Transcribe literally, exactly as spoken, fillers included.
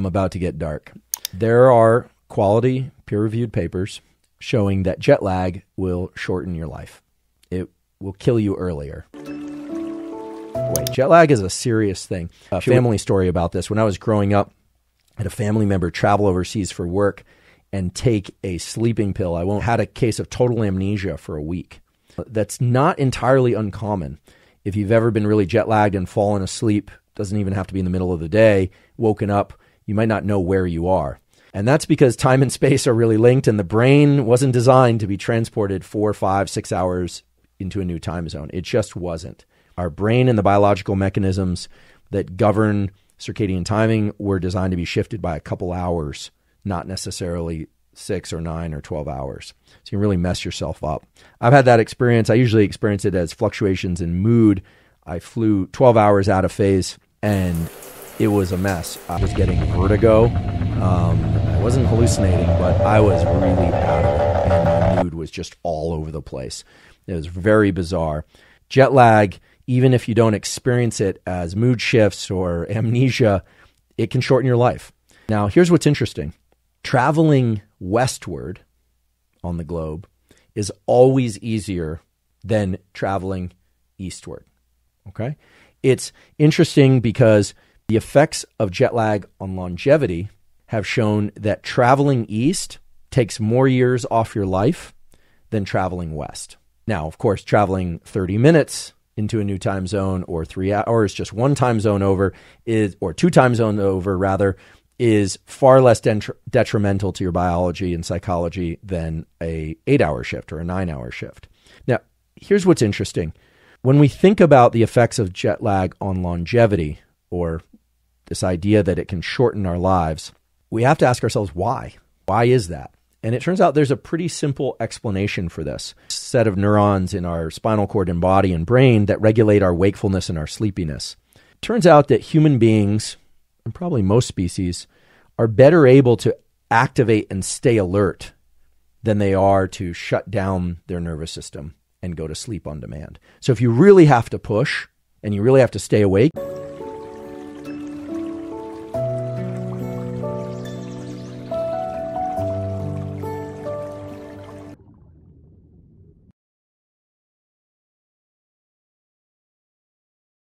I'm about to get dark. There are quality, peer-reviewed papers showing that jet lag will shorten your life. It will kill you earlier. Wait, jet lag is a serious thing. A family story about this. When I was growing up, I had a family member travel overseas for work and take a sleeping pill. I won't, had a case of total amnesia for a week. That's not entirely uncommon. If you've ever been really jet lagged and fallen asleep, doesn't even have to be in the middle of the day, woken up, you might not know where you are. And that's because time and space are really linked, and the brain wasn't designed to be transported four, five, six hours into a new time zone. It just wasn't. Our brain and the biological mechanisms that govern circadian timing were designed to be shifted by a couple hours, not necessarily six or nine or twelve hours. So you can really mess yourself up. I've had that experience. I usually experience it as fluctuations in mood. I flew twelve hours out of phase and it was a mess. I was getting vertigo. Um, I wasn't hallucinating, but I was really out of it. And my mood was just all over the place. It was very bizarre. Jet lag, even if you don't experience it as mood shifts or amnesia, it can shorten your life. Now, here's what's interesting. Traveling westward on the globe is always easier than traveling eastward, okay? It's interesting because the effects of jet lag on longevity have shown that traveling east takes more years off your life than traveling west. Now, of course, traveling thirty minutes into a new time zone or three hours, just one time zone over, is, or two time zones over rather, is far less dentr- detrimental to your biology and psychology than a eight-hour shift or a nine-hour shift. Now, here's what's interesting. When we think about the effects of jet lag on longevity, or this idea that it can shorten our lives, we have to ask ourselves why. Why is that? And it turns out there's a pretty simple explanation for this. A set of neurons in our spinal cord and body and brain that regulate our wakefulness and our sleepiness. It turns out that human beings, and probably most species, are better able to activate and stay alert than they are to shut down their nervous system and go to sleep on demand. So if you really have to push and you really have to stay awake,